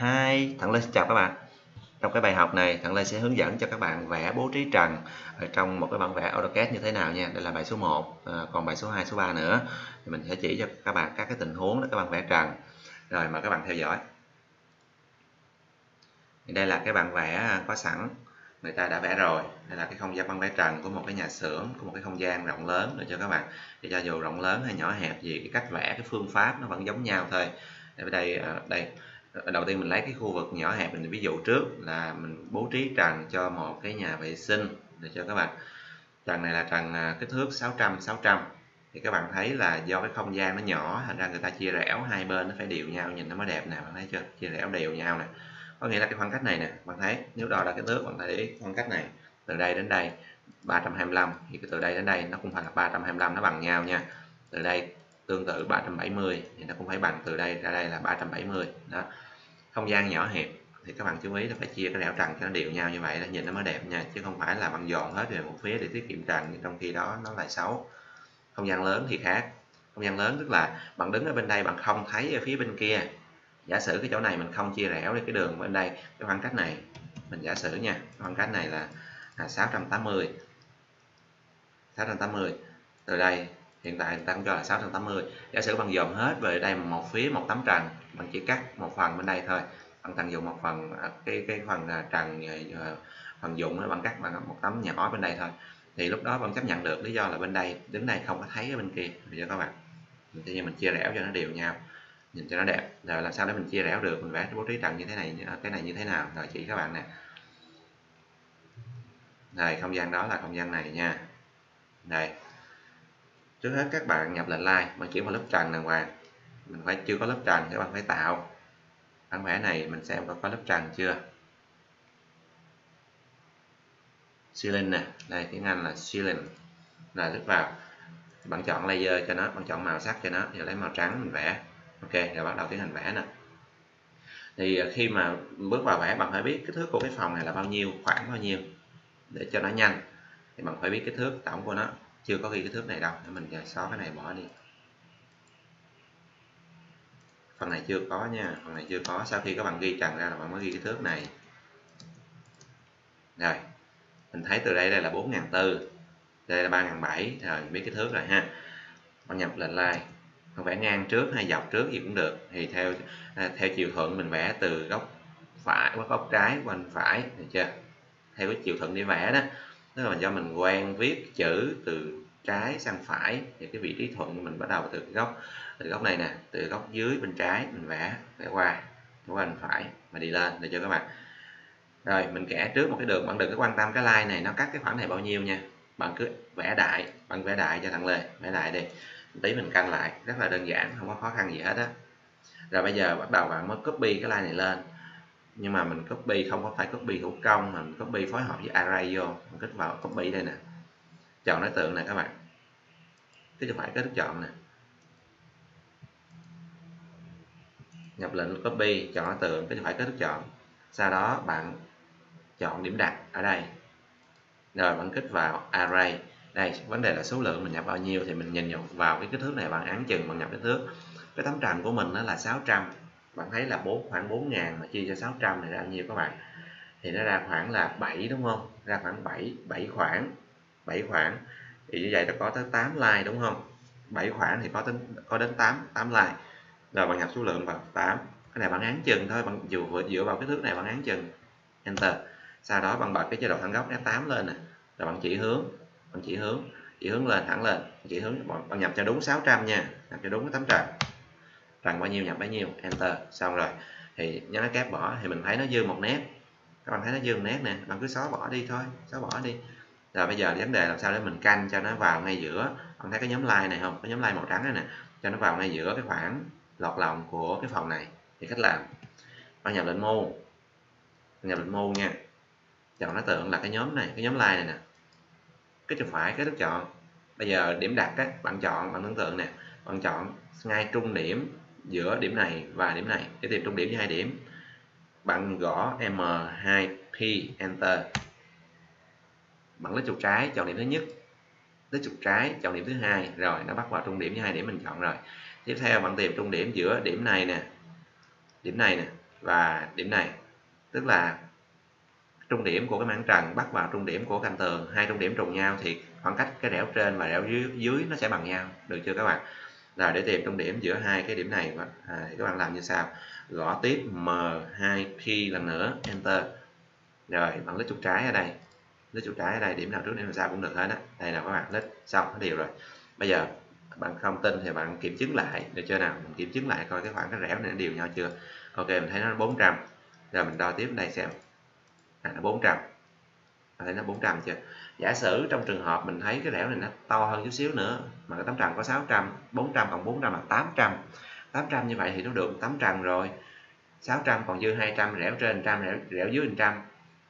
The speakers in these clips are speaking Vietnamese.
Hi, Thằng Lê xin chào các bạn. Trong cái bài học này, Thằng Lê sẽ hướng dẫn cho các bạn vẽ bố trí trần ở trong một cái bản vẽ AutoCAD như thế nào nha. Đây là bài số 1, còn bài số 2, số 3 nữa thì mình sẽ chỉ cho các bạn các cái tình huống để các bạn vẽ trần. Rồi mời các bạn theo dõi. Đây là cái bản vẽ có sẵn, người ta đã vẽ rồi. Đây là cái không gian bản vẽ trần của một cái nhà xưởng, của một cái không gian rộng lớn để cho các bạn. Để cho dù rộng lớn hay nhỏ hẹp gì, cái cách vẽ, cái phương pháp nó vẫn giống nhau thôi. Ở đây, đầu tiên mình lấy cái khu vực nhỏ hẹp mình ví dụ trước là mình bố trí trần cho một cái nhà vệ sinh để cho các bạn. Trần này là trần kích thước 600 x 600 thì các bạn thấy là do cái không gian nó nhỏ thành ra người ta chia rẽ hai bên nó phải đều nhau nhìn nó mới đẹp nè, bạn thấy chưa, chia rẽ đều nhau nè, có nghĩa là cái khoảng cách này nè, bạn thấy nếu đo là cái thước bạn thấy khoảng cách này từ đây đến đây 325 thì từ đây đến đây nó cũng phải là 325, nó bằng nhau nha. Từ đây tương tự 370 thì nó cũng phải bằng, từ đây ra đây là 370 đó. Không gian nhỏ hẹp thì các bạn chú ý là phải chia cái đảo trần cho nó đều nhau như vậy để nhìn nó mới đẹp nha, chứ không phải là bạn dọn hết về một phía để tiết kiệm trần nhưng trong khi đó nó lại xấu. Không gian lớn thì khác. Không gian lớn tức là bạn đứng ở bên đây bạn không thấy ở phía bên kia. Giả sử cái chỗ này mình không chia rẽ đi cái đường bên đây, cái khoảng cách này mình giả sử nha, khoảng cách này là 680. Từ đây hiện tại người ta cũng cho là 680. Giả sử bạn dồn hết về đây một phía một tấm trần, bạn chỉ cắt một phần bên đây thôi, bạn tận dụng một phần cái phần trần phần dụng đó, bạn cắt bằng một tấm nhỏ bên đây thôi thì lúc đó bạn chấp nhận được, lý do là bên đây đến đây không có thấy ở bên kia. Bây giờ các bạn mình chia rẽ cho nó đều nhau nhìn cho nó đẹp. Rồi làm sao để mình chia rẽ được, mình vẽ bố trí trần như thế này, cái này như thế nào rồi chỉ các bạn nè. Rồi không gian đó là không gian này nha. Đây, trước hết các bạn nhập lệnh like, bạn chuyển vào lớp trần đàng hoàng. Mình phải chưa có lớp trần, các bạn phải tạo bản vẽ này, mình xem có lớp trần chưa. Ceiling nè, đây tiếng Anh là ceiling. Là click vào, bạn chọn layer cho nó, bạn chọn màu sắc cho nó, giờ lấy màu trắng mình vẽ. Ok, rồi bắt đầu tiến hành vẽ nè. Thì khi mà bước vào vẽ, bạn phải biết kích thước của cái phòng này là bao nhiêu, khoảng bao nhiêu để cho nó nhanh. Thì bạn phải biết kích thước tổng của nó. Chưa có ghi cái thước này đâu, để mình xóa cái này bỏ đi. Phần này chưa có nha, phần này chưa có. Sau khi các bạn ghi trần ra là bạn mới ghi cái thước này. Rồi, mình thấy từ đây đây là 4.400, đây là 3.700, rồi mình biết cái thước rồi ha. Bạn nhập lệnh like, bạn vẽ ngang trước hay dọc trước gì cũng được. Thì theo chiều thuận mình vẽ từ góc phải qua góc trái qua phải, được chưa? Theo cái chiều thuận đi vẽ đó. Tức là do mình quen viết chữ từ trái sang phải thì cái vị trí thuận mình bắt đầu từ góc này nè, từ góc dưới bên trái mình vẽ qua bên phải mà đi lên để cho các bạn. Rồi mình kẻ trước một cái đường, bạn đừng có quan tâm cái line này nó cắt cái khoảng này bao nhiêu nha, bạn cứ vẽ đại, bạn vẽ đại cho Thằng Lê, vẽ đại đi, tí mình canh lại, rất là đơn giản, không có khó khăn gì hết á. Rồi bây giờ bắt đầu bạn mới copy cái line này lên. Nhưng mà mình copy không có phải copy thủ công, mà mình copy phối hợp với array vô. Mình kích vào copy đây nè, chọn đối tượng nè các bạn, chứ phải cái chọn nè, nhập lệnh copy chọn đối tượng, chứ phải cái chọn. Sau đó bạn chọn điểm đặt ở đây, rồi bạn kích vào array. Đây vấn đề là số lượng mình nhập bao nhiêu thì mình nhìn vào cái kích thước này, bạn ấn chừng bạn nhập kích thước. Cái tấm trần của mình nó là 600. Bạn thấy là khoảng 4.000 mà chia cho 600 này ra nhiều các bạn, thì nó ra khoảng là 7 đúng không, ra khoảng 7 khoảng thì như vậy là có tới 8 line đúng không, 7 khoảng thì có đến 8 line. Rồi bạn nhập số lượng vào 8, cái này bạn án chừng thôi, bạn dựa vào cái thước này bạn án chừng enter. Sau đó bạn bật cái chế độ thẳng góc F8 lên nè, rồi bạn chỉ hướng lên, thẳng lên, chỉ hướng, bạn nhập cho đúng 600 nha, nhập cho đúng cái tấm trần. Trần bao nhiêu nhập bấy nhiêu, enter, xong rồi. Thì nhớ nó kép bỏ, thì mình thấy nó dư một nét. Các bạn thấy nó dư một nét nè, bạn cứ xóa bỏ đi thôi, xóa bỏ đi. Rồi bây giờ vấn đề làm sao để mình canh cho nó vào ngay giữa. Bạn thấy cái nhóm line này không? Cái nhóm line màu trắng này nè, cho nó vào ngay giữa cái khoảng lọt lòng của cái phòng này. Thì cách làm, bạn nhập lệnh mô, nhập lệnh mô nha, chọn đối tượng là cái nhóm này, cái nhóm line này nè, cái chuột phải cái đứt chọn. Bây giờ điểm đặt á, bạn chọn, bạn tưởng tượng nè, bạn chọn ngay trung điểm giữa điểm này và điểm này để tìm trung điểm với hai điểm. Bạn gõ M2P enter, bạn lấy chuột trái chọn điểm thứ nhất, lấy chuột trái chọn điểm thứ hai, rồi nó bắt vào trung điểm với hai điểm mình chọn. Rồi tiếp theo bạn tìm trung điểm giữa điểm này nè, và điểm này, tức là trung điểm của cái mảng trần bắt vào trung điểm của cạnh tường, hai trung điểm trùng nhau thì khoảng cách cái đẽo trên và đẽo dưới nó sẽ bằng nhau, được chưa các bạn? Rồi để tìm trung điểm giữa hai cái điểm này thì các bạn làm như sau, gõ tiếp M2P lần nữa, enter, rồi bạn lít chuột trái ở đây, điểm nào trước điểm nào sau cũng được hết á, đây là các bạn lít xong hết điều rồi. Bây giờ bạn không tin thì bạn kiểm chứng lại, được chưa nào? Mình kiểm chứng lại coi cái khoảng cách rẽ này nó đều nhau chưa. Ok, mình thấy nó 400 rồi, mình đo tiếp đây xem, nó 400, mình thấy nó 400 chưa. Giả sử trong trường hợp mình thấy cái rẽo này nó to hơn chút xíu nữa, mà cái tấm trần có 600, 400 cộng 400 là 800, 800 như vậy thì nó được tấm trần rồi, 600 còn dư 200, rẽo trên 100, rẽo dưới 100.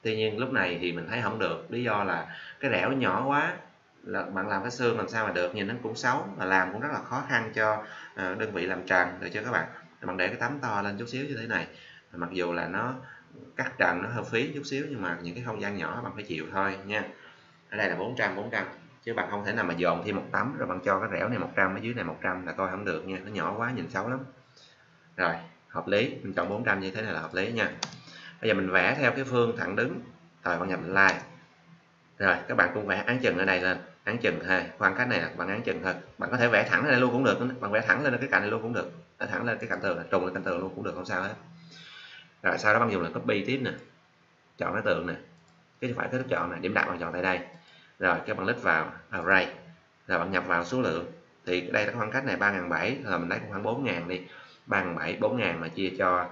Tuy nhiên lúc này thì mình thấy không được, lý do là cái rẽo nhỏ quá, là bạn làm cái xương làm sao mà được, nhìn nó cũng xấu và làm cũng rất là khó khăn cho đơn vị làm trần, được chưa các bạn? Bạn để cái tấm to lên chút xíu như thế này, mặc dù là nó cắt trần nó hơi phí chút xíu nhưng mà những cái không gian nhỏ bạn phải chịu thôi nha. Ở đây là 400 chứ bạn không thể nào mà dồn thêm một tấm rồi bạn cho cái rẽo này 100, ở dưới này 100 là coi không được nha, nó nhỏ quá nhìn xấu lắm. Rồi hợp lý, mình chọn 400 như thế này là hợp lý nha. Bây giờ mình vẽ theo cái phương thẳng đứng, rồi bạn nhập line, rồi các bạn cũng vẽ án chừng ở đây lên, án chừng thôi, khoảng cách này là bạn án chừng thôi, bạn có thể vẽ thẳng lên đây luôn cũng được, bạn vẽ thẳng lên cái cạnh này luôn cũng được, thẳng lên cái cạnh tường, trùng lên cạnh tường luôn cũng được, không sao hết. Rồi sau đó bạn dùng là copy tiếp nè, chọn cái tường nè, cái phải cái chọn này, điểm đặt bạn chọn tại đây, rồi các bạn click vào array, rồi bạn nhập vào số lượng, thì đây là khoảng cách này 3.700, là mình lấy khoảng 4.000 đi, 4.000 mà chia cho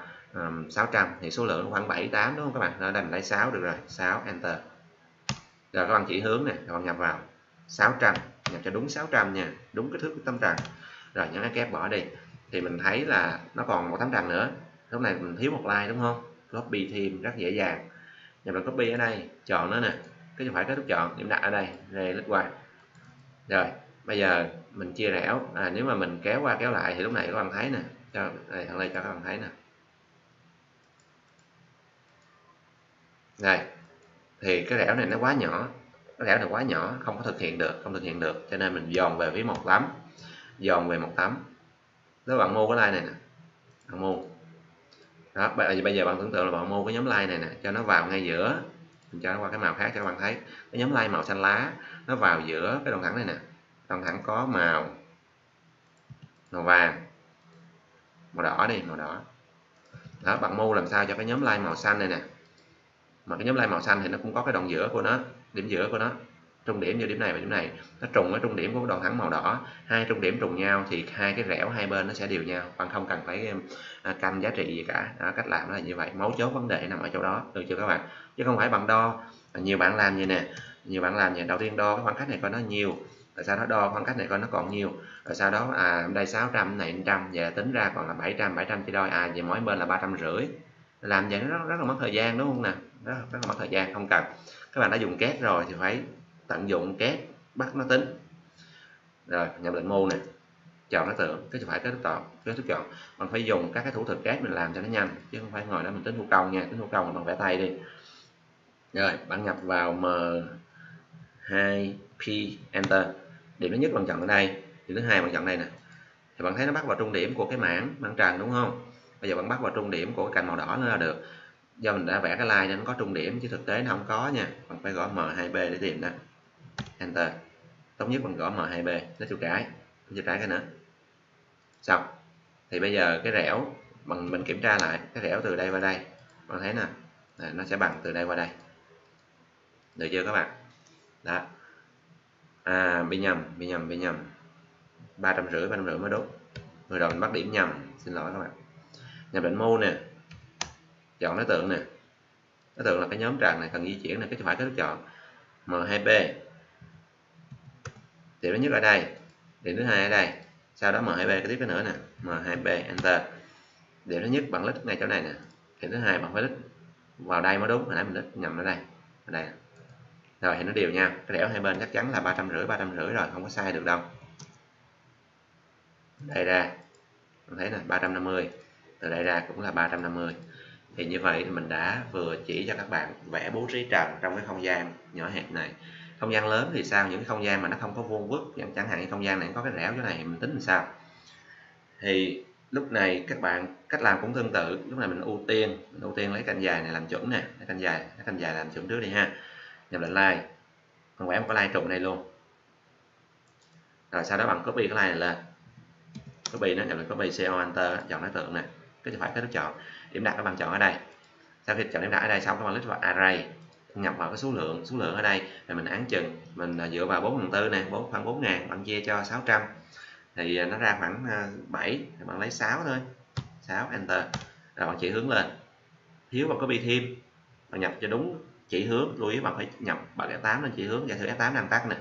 600 thì số lượng khoảng 7-8 đúng không các bạn? Ở đây mình lấy 6 được rồi, 6 enter, rồi các bạn chỉ hướng nè, các bạn nhập vào 600, nhập cho đúng 600 nha, đúng kích thước của tấm trần, rồi nhấn escape bỏ đi, thì mình thấy là nó còn một tấm trần nữa. Lúc này mình thiếu một line đúng không? Copy thêm rất dễ dàng. Nhập vào copy ở đây, chọn nó nè, cái phải kết thúc chọn, điểm đặt ở đây, rồi click qua. Rồi, bây giờ mình chia rẽo, nếu mà mình kéo qua kéo lại thì lúc này các bạn thấy nè, cho đây thằng này cho các bạn thấy nè. Đây. Thì cái rẽo này nó quá nhỏ, không có thực hiện được, cho nên mình dồn về với một tấm. Nếu bạn mua cái line này nè, bạn mua đó, bây giờ bạn tưởng tượng là bạn mua cái nhóm line này nè, cho nó vào ngay giữa, mình cho nó qua cái màu khác cho các bạn thấy, cái nhóm line màu xanh lá nó vào giữa cái đoạn thẳng này nè, đoạn thẳng có màu vàng, màu đỏ đi, màu đỏ đó, bạn mua làm sao cho cái nhóm line màu xanh này nè, mà cái nhóm line màu xanh thì nó cũng có cái đoạn giữa của nó, điểm giữa của nó, trung điểm như điểm này và điểm này nó trùng với trung điểm của đoạn thẳng màu đỏ, hai trung điểm trùng nhau thì hai cái rẽo hai bên nó sẽ đều nhau, bạn không cần phải canh giá trị gì cả đó, cách làm là như vậy, mấu chốt vấn đề nằm ở chỗ đó, được chưa các bạn? Chứ không phải bằng đo, nhiều bạn làm như nè, đầu tiên đo khoảng cách này coi nó nhiều, rồi sau đó đo khoảng cách này coi nó còn nhiều, rồi sau đó đây 600 này 100, giờ tính ra còn là 700, 700 chia đôi về mỗi bên là 350, làm vậy nó rất là mất thời gian đúng không nè, rất là mất thời gian, không cần. Các bạn đã dùng CAD rồi thì phải tận dụng CAD bắt nó tính. Rồi nhập lệnh mô nè, chọn nó tượng, cái phải kết thúc chọn, mình phải dùng các cái thủ thuật CAD mình làm cho nó nhanh, chứ không phải ngồi đó mình tính thủ công nha, tính thủ công là bằng vẽ tay đi. Rồi bạn nhập vào M2P enter, điểm thứ nhất bạn chọn ở đây, điểm thứ hai bạn chọn đây nè, thì bạn thấy nó bắt vào trung điểm của cái mảng tràn đúng không? Bây giờ bạn bắt vào trung điểm của cái cành màu đỏ nữa là được, do mình đã vẽ cái line nên nó có trung điểm chứ thực tế nó không có nha, bạn phải gõ M2B để tìm đó, enter, tốt nhất bằng gõ M2B, lấy chuột trái, cái nữa, xong. Thì bây giờ cái rẽo bằng mình kiểm tra lại, cái rẽo từ đây qua đây, bạn thấy nè, nó sẽ bằng từ đây qua đây, được chưa các bạn? Đó, bị nhầm, 350 mới đúng, vừa rồi mình bắt điểm nhầm, xin lỗi các bạn. Nhập định mô nè, chọn đối tượng nè, đối tượng là cái nhóm tràng này cần di chuyển này, cái phải cái chọn M2B, điểm thứ nhất ở đây, điểm thứ hai ở đây, sau đó M2B cái tiếp cái nữa nè, M2B enter, điểm thứ nhất bạn click ngay chỗ này nè, điểm thứ hai bạn phải click vào đây mới đúng, hồi nãy mình click nhầm ở đây, rồi thì nó đều nhau, cái đẽo hai bên chắc chắn là 350 rồi, không có sai được đâu. Đây ra mình thấy là 350, từ đây ra cũng là 350. Thì như vậy mình đã vừa chỉ cho các bạn vẽ bố trí trần trong cái không gian nhỏ hẹp này. Không gian lớn thì sao? Những cái không gian mà nó không có vuông vức, chẳng hạn cái không gian này có cái rẽo chỗ này mình tính làm sao? Thì Lúc này các bạn cách làm cũng tương tự, lúc này mình ưu tiên lấy cạnh dài này làm chuẩn nè, lấy cạnh dài làm chuẩn trước đi ha. Nhập lệnh line, mình vẽ một cái line trụ này luôn, rồi sau đó bạn copy cái line này lên, copy nó, nhập lệnh copy CO enter, chọn đối tượng này, cái phải cái nút chọn điểm đặt các bạn chọn ở đây. Sau khi chọn điểm đặt ở đây xong các bạn click vào array, nhập vào cái số lượng ở đây là mình áng chừng, mình dựa vào 4/4 nè, khoảng 4.000 bạn chia cho 600 thì nó ra khoảng 7, thì bạn lấy 6 thôi, 6 enter, rồi bạn chỉ hướng lên. Thiếu bạn copy thêm, bạn nhập cho đúng chỉ hướng, lưu ý bạn phải nhập bằng F8 lên chỉ hướng, giả sử F8 đang tắt nè.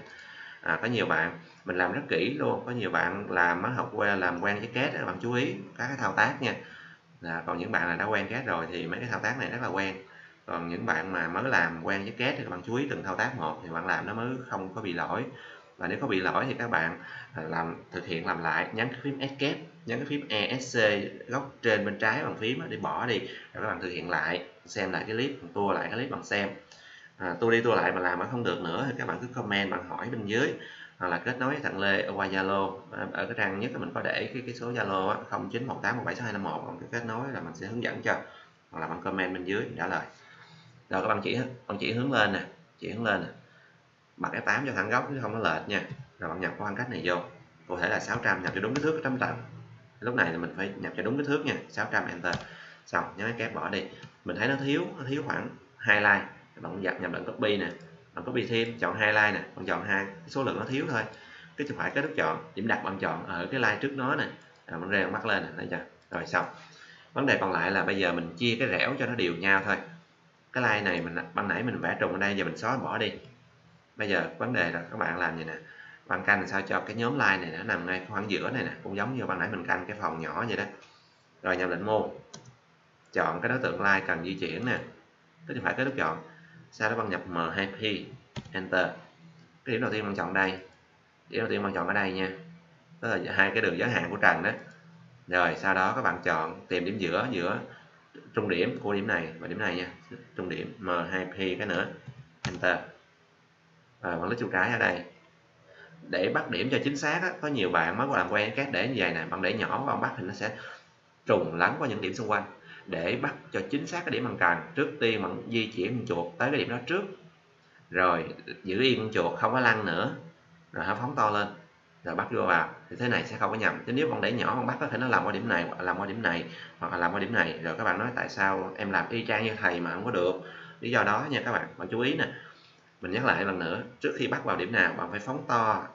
Có nhiều bạn mình làm rất kỹ luôn, có nhiều bạn làm học qua làm quen với CAD, các bạn chú ý các cái thao tác nha. Còn những bạn là đã quen CAD rồi thì mấy cái thao tác này rất là quen, còn những bạn mà mới làm quen với CAD thì các bạn chú ý từng thao tác một thì bạn làm nó mới không có bị lỗi. Và nếu có bị lỗi thì các bạn thực hiện làm lại, nhấn cái phím Escape, nhấn cái phím ESC góc trên bên trái bằng phím để bỏ đi, rồi các bạn thực hiện lại, xem lại cái clip, tua lại cái clip bạn xem. Tua đi tua lại mà làm nó không được nữa thì các bạn cứ comment, bạn hỏi bên dưới, hoặc là kết nối với Thằng Lê qua Zalo. Ở cái trang nhất mình có để cái số Zalo 0918176251, bạn cứ kết nối là mình sẽ hướng dẫn cho, hoặc là bạn comment bên dưới trả lời. Rồi các bạn chỉ hướng lên nè, bật F8 cho thẳng góc chứ không có lệch nha. Rồi bạn nhập khoảng cách này vô, cụ thể là 600, nhập cho đúng kích thước 800. Lúc này là mình phải nhập cho đúng kích thước nha, 600 enter. Xong nhấn cái bỏ đi. Mình thấy nó thiếu khoảng 2 line. Bạn nhập lệnh copy nè, bạn copy thêm, chọn 2 line nè, bạn chọn 2, số lượng nó thiếu thôi. Cái chụp phải cái nút chọn, điểm đặt bạn chọn ở cái line trước nó nè, bạn rèo mắt lên nè, thấy chưa? Rồi xong. Vấn đề còn lại là bây giờ mình chia cái rẻo cho nó đều nhau thôi. Cái line này mình ban nãy mình vẽ trùng ở đây, giờ mình xóa bỏ đi. Bây giờ vấn đề là các bạn làm gì nè, bạn canh làm sao cho cái nhóm line này nó nằm ngay khoảng giữa này nè, cũng giống như ban nãy mình canh cái phòng nhỏ vậy đó. Rồi nhập lệnh mô, chọn cái đối tượng line cần di chuyển nè, tức là phải cái nút chọn, sau đó bạn nhập M2P enter. Cái điểm đầu tiên bạn chọn đây, ở đây nha, tức là hai cái đường giới hạn của trần đó. Rồi sau đó các bạn chọn tìm điểm giữa, trung điểm của điểm này và điểm này nha, trung điểm M2P cái nữa enter. Bạn lấy chuột trái ở đây để bắt điểm cho chính xác á. Có nhiều bạn mới làm quen các để như vậy nè, bạn để nhỏ bạn bắt thì nó sẽ trùng lắng qua những điểm xung quanh. Để bắt cho chính xác cái điểm bạn cần, trước tiên bạn di chuyển con chuột tới cái điểm đó trước, rồi giữ yên con chuột không có lăn nữa, rồi hãy phóng to lên rồi bắt vô vào, thì thế này sẽ không có nhầm. Chứ nếu bạn để nhỏ bạn bắt có thể nó làm qua điểm này, làm qua điểm này, hoặc là làm qua điểm này, rồi các bạn nói tại sao em làm y chang như thầy mà không có được, lý do đó nha các bạn. Bạn chú ý nè, mình nhắc lại lần nữa, trước khi bắt vào điểm nào bạn phải phóng to.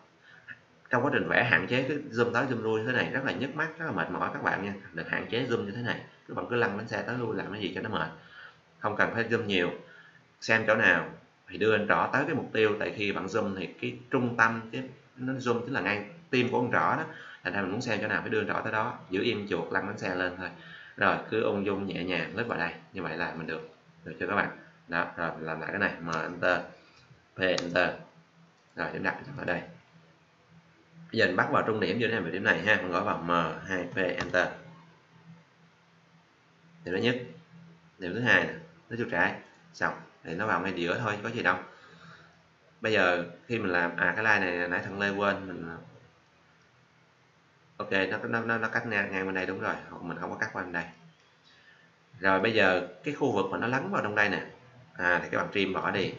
Trong quá trình vẽ hạn chế cái zoom tới zoom lui như thế này, rất là nhức mắt, rất là mệt mỏi các bạn nha. Được hạn chế zoom như thế này, các bạn cứ lăn bánh xe tới lui làm cái gì cho nó mệt, không cần phải zoom nhiều, xem chỗ nào thì đưa anh rõ tới cái mục tiêu. Tại khi bạn zoom thì cái trung tâm cái nó zoom chính là ngay tim của con rõ đó, thành ra mình muốn xem chỗ nào phải đưa anh rõ tới đó, giữ im chuột lăn bánh xe lên thôi, rồi cứ ung dung nhẹ nhàng lướt vào đây, như vậy là mình được cho các bạn đó. Rồi làm lại cái này, M enter, enter, rồi điểm đặt ở đây. Bây giờ mình bắt vào trung điểm như thế này, về điểm này ha, mình gọi vào M2P enter. Điểm thứ nhất, điểm thứ hai nè, nó chuột trái, xong thì nó vào ngay giữa thôi, có gì đâu. Bây giờ khi mình làm cái line này nãy Thằng Lê quên mình, ok, nó cắt ngang bên đây, đúng rồi, mình không có cắt qua bên đây. Rồi bây giờ cái khu vực mà nó lắng vào trong đây nè, thì các bạn trim bỏ đi,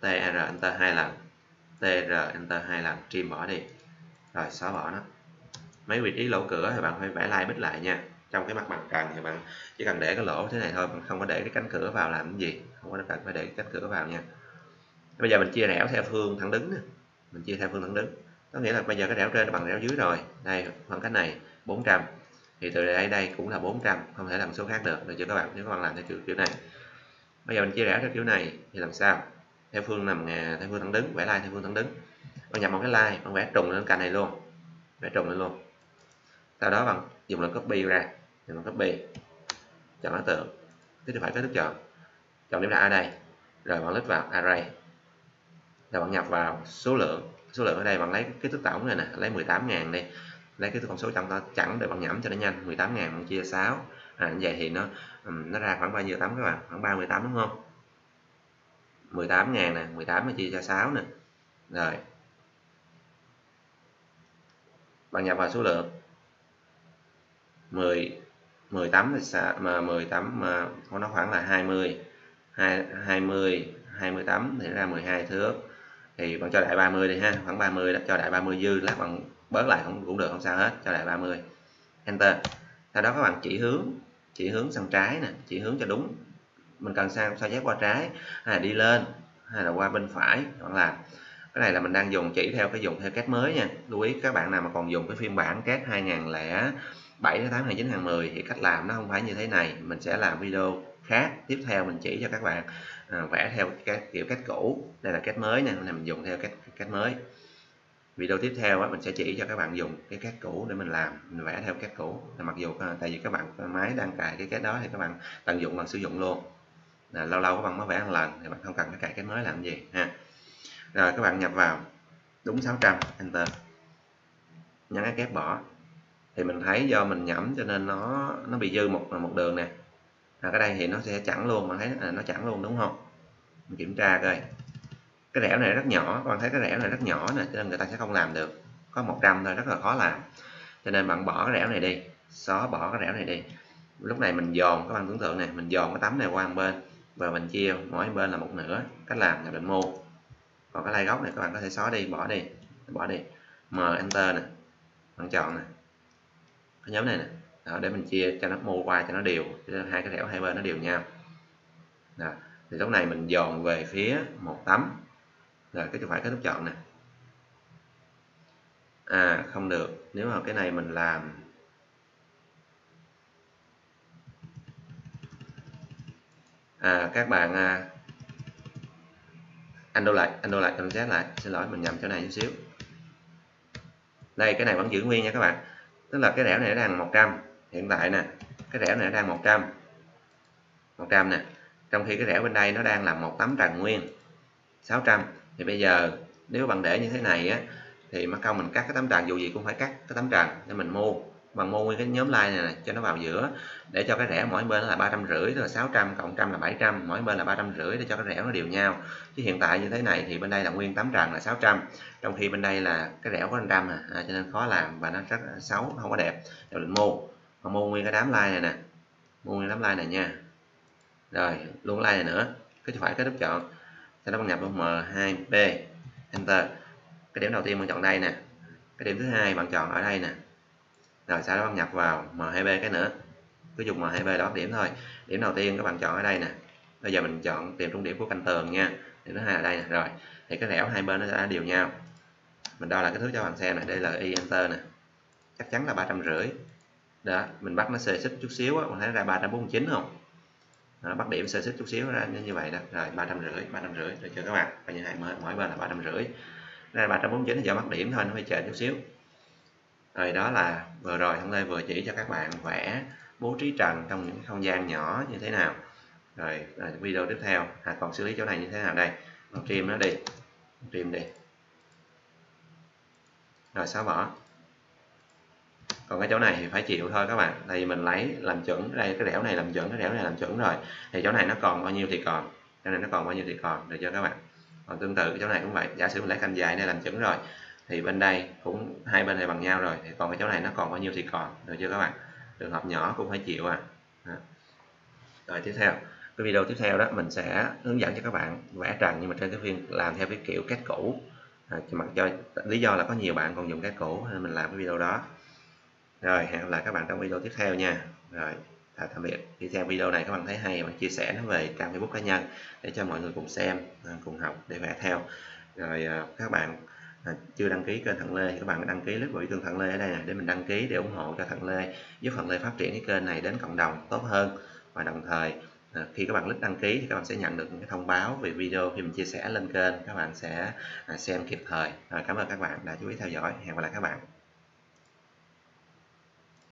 TR enter 2 lần, TR enter 2 lần, trim bỏ đi, rồi xóa bỏ nó. Mấy vị trí lỗ cửa thì bạn phải vẽ line bích lại nha. Trong cái mặt bằng cần thì bạn chỉ cần để cái lỗ thế này thôi, bạn không có để cái cánh cửa vào làm cái gì, không có cần phải để cái cánh cửa vào nha. Bây giờ mình chia rẽo theo phương thẳng đứng nè, có nghĩa là bây giờ cái rẽo trên nó bằng rẽo dưới rồi. Đây khoảng cách này 400 thì từ đây cũng là 400, không thể làm số khác được, được chưa các bạn? Nếu các bạn làm theo kiểu này, bây giờ mình chia rẽo theo kiểu này thì làm sao? Theo phương nằm theo phương thẳng đứng, vẽ line theo phương thẳng đứng. Bạn nhập một cái line, bạn vẽ trùng lên cạnh này luôn, sau đó bạn dùng là copy ra, chọn đối tượng, tiếp theo phải cái nút chọn, chọn điểm đặt ở đây, rồi bạn click vào array, rồi bạn nhập vào số lượng. Số lượng ở đây bạn lấy cái thước tổng này nè, lấy 18.000 đi, lấy cái con số chẵn để bạn nhẩm cho nó nhanh. 18.000 bạn chia 6, như vậy thì nó ra khoảng bao nhiêu tấm các bạn? Khoảng 38 đúng không? 18.000 nè, 18 mà chia cho 6 nè. Rồi bạn nhập vào số lượng, 18 mà nó khoảng là 28 thì ra 12 thước, thì bạn cho đại 30 đi ha, khoảng 30 đó, cho đại 30 dư, lát bạn bớt lại cũng được, không sao hết, cho đại 30. Enter. Sau đó các bạn chỉ hướng sang trái nè, chỉ hướng cho đúng. Mình cần sao chép qua trái hay là đi lên hay là qua bên phải, bạn làm. Cái này là mình đang dùng theo CAD mới nha. Lưu ý các bạn nào mà còn dùng cái phiên bản CAD 2007, 8, 9, 10 thì cách làm nó không phải như thế này. Mình sẽ làm video khác tiếp theo, mình chỉ cho các bạn vẽ theo cái kiểu CAD cũ. Đây là CAD mới nè, hôm nay mình dùng theo CAD mới. Video tiếp theo á, mình sẽ chỉ cho các bạn dùng cái CAD cũ để mình làm, mình vẽ theo CAD cũ. Mặc dù tại vì các bạn máy đang cài cái CAD đó thì các bạn tận dụng và sử dụng luôn. Là lâu lâu các bạn mới vẽ một lần thì bạn không cần phải cài CAD mới làm gì ha. Rồi các bạn nhập vào đúng 600, enter, nhấn cái kép bỏ. Thì mình thấy do mình nhẩm cho nên nó bị dư một đường nè. Cái đây thì nó sẽ chẵn luôn, bạn thấy nó chẵn luôn đúng không? Mình kiểm tra coi. Cái rẽo này rất nhỏ, các bạn thấy cái rẽo này rất nhỏ nè, cho nên người ta sẽ không làm được. Có 100 thôi, rất là khó làm. Cho nên bạn bỏ cái rẽo này đi, xóa bỏ cái rẽo này đi. Lúc này mình dồn, các bạn tưởng tượng này, mình dồn cái tấm này qua một bên và mình chia mỗi bên là một nửa. Cách làm là định mô. Còn cái lai góc này các bạn có thể xóa đi, bỏ đi. M enter nè, bạn chọn nè, cái nhóm này nè. Đó, để mình chia cho nó mô qua cho nó đều, hai cái rẽo hai bên nó đều nhau. Đó. Thì lúc này mình dồn về phía một tấm. Rồi cái phải cái nút chọn nè. À không được, nếu mà cái này mình làm các bạn anh đô lại cầm xét lại, xin lỗi mình nhầm chỗ này chút xíu. Đây cái này vẫn giữ nguyên nha các bạn, tức là cái rẽo này đang 100 hiện tại nè, cái rẽo này đang 100 nè, trong khi cái rẽo bên đây nó đang là một tấm trần nguyên 600. Thì bây giờ nếu bạn để như thế này á thì mắc công mình cắt cái tấm trần, dù gì cũng phải cắt cái tấm trần để mình mua bằng mô nguyên cái nhóm line này, cho nó vào giữa để cho cái rẽ mỗi bên là 350, tức là 600 cộng 100 là 700, mỗi bên là 350 để cho cái rẽ nó đều nhau. Chứ hiện tại như thế này thì bên đây là nguyên tấm trần là 600, trong khi bên đây là cái rẽ có 100 cho nên khó làm và nó rất xấu, không có đẹp. Rồi định mô, mà mô nguyên cái đám line này nè, mô nguyên đám line này nha. Rồi luôn line này nữa, cái phải cái nút chọn, sau đó bạn nhập vào M2B, enter. Cái điểm đầu tiên bạn chọn đây nè, cái điểm thứ hai bạn chọn ở đây nè. Rồi sau đó bạn nhập vào M2B cái nữa, cứ dùng M2B là bắt điểm thôi. Điểm đầu tiên các bạn chọn ở đây nè, bây giờ mình chọn tìm trung điểm của cạnh tường nha, điểm thứ hai là đây nè. Rồi thì cái rẽo hai bên nó đã đều nhau, mình đo là cái thước cho bạn xem này, đây là DLI, enter nè, chắc chắn là 350 đó. Mình bắt nó xê xích chút xíu á, bạn thấy ra 349 không? Đó, bắt điểm xê xích chút xíu ra như vậy đó. Rồi 350 được chưa các bạn? Và như này mỗi bên là 350, ra 349 thì giờ bắt điểm thôi, nó hơi trễ chút xíu. Rồi đó là vừa rồi Than Le vừa chỉ cho các bạn vẽ bố trí trần trong những không gian nhỏ như thế nào. Rồi video tiếp theo còn xử lý chỗ này như thế nào đây. Còn trim nó đi, trim đi. Rồi xóa bỏ. Còn cái chỗ này thì phải chịu thôi các bạn. Tại vì mình lấy làm chuẩn, đây cái rẽo này làm chuẩn, cái rẽo này làm chuẩn rồi. Thì chỗ này nó còn bao nhiêu thì còn, chỗ này nó còn bao nhiêu thì còn, được chưa các bạn? Còn tương tự chỗ này cũng vậy. Giả sử mình lấy canh dài này làm chuẩn rồi, thì bên đây cũng hai bên này bằng nhau rồi, thì còn cái chỗ này nó còn bao nhiêu thì còn, được chưa các bạn? Trường hợp nhỏ cũng phải chịu à. Rồi tiếp theo, cái video tiếp theo đó mình sẽ hướng dẫn cho các bạn vẽ trần nhưng mà trên cái phiên làm theo cái kiểu CAD cũ. Mặc cho lý do là có nhiều bạn còn dùng CAD cũ nên mình làm cái video đó. Rồi hẹn gặp lại các bạn trong video tiếp theo nha. Rồi tạm biệt. Khi xem video này các bạn thấy hay, bạn chia sẻ nó về trang Facebook cá nhân để cho mọi người cùng xem, cùng học để vẽ theo. Rồi các bạn chưa đăng ký kênh Than Le, các bạn đăng ký lớp vẽ tường Than Le ở đây nè, để mình đăng ký để ủng hộ cho Than Le, giúp Than Le phát triển cái kênh này đến cộng đồng tốt hơn. Và đồng thời khi các bạn click đăng ký thì các bạn sẽ nhận được những cái thông báo về video khi mình chia sẻ lên kênh, các bạn sẽ xem kịp thời. Rồi, cảm ơn các bạn đã chú ý theo dõi, hẹn gặp lại các bạn.